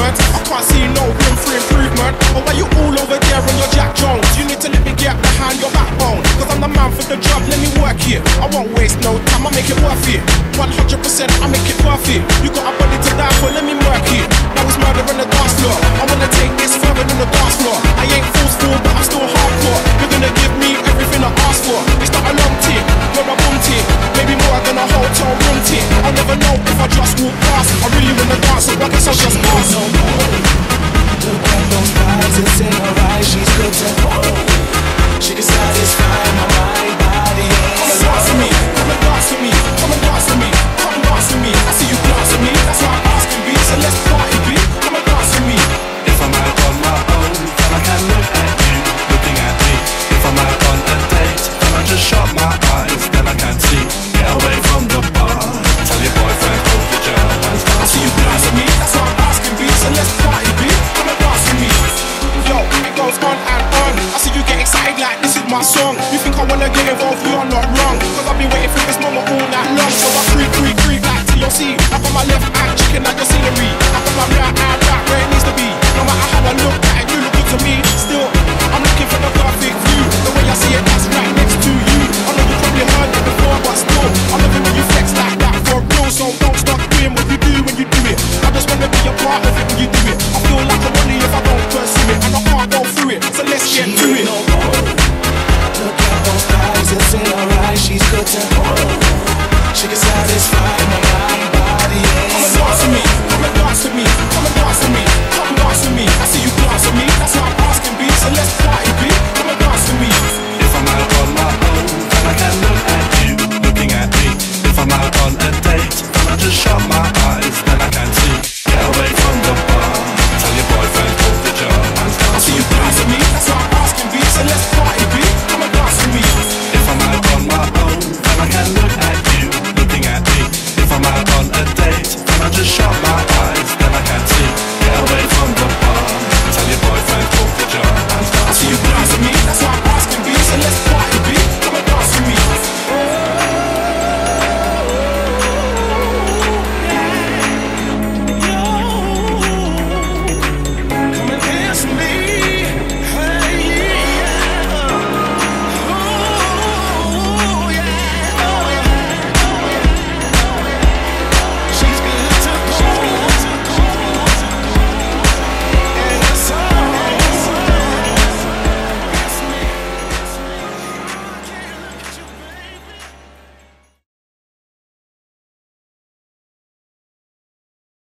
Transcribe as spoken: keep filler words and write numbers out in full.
improvement. I can't see no room for improvement. Or are you all over there on your Jack Jones? You need to let me get behind your backbone, cause I'm the man for the job, let me work here. I won't waste no time, I'll make it worth it. one hundred percent I make it worth it. You got a body to die for, let me work it. I was murder on the dance floor, I wanna take this further than the dance floor. I ain't forceful, but I'm still hardcore. You're gonna give me everything I ask for. It's not a long tip, you're a boom tip. Maybe more than a hotel room tip. I'll never know if I just walk past. I really wanna dance, so I guess I'll just pass. Look at those vibes, it's in her eyes. She's good to hold. She can satisfy my mind, body, and come and dance with me, come and dance with me, come and dance with me, come and dance with me. I see you dance with me, that's why I'm asking me. So let's party, B, come and dance with me. If I'm out on my own, then I can look at you, looking at me. If I'm out on a date, then I just shut my eyes, then I can't see. Get away from the bar, tell your boyfriend, hold your jaw. I see you dance with me, that's why I'm asking me. So let's party, B, come and dance with me. Yo, it goes on and on. I see you get excited like this is my song. You think I wanna get involved, you are not wrong. Cause I've been waiting for this moment all night long. So I creep, creep, creep like T L C. Up on my left hand, chicken like your scenery. Up on my right hand, right where it needs to be. No matter how I look at it, you look good to me. Still, I'm looking for the perfect view. The way I see it, that's right next to you. I know you probably heard it before, but still I'm loving when you flex like that for real. So don't stop doing what you do when you do it. I just wanna be a part of it when you do it. I feel like I'm only if I don't pursue it. And I can't go through it, so let's get through it.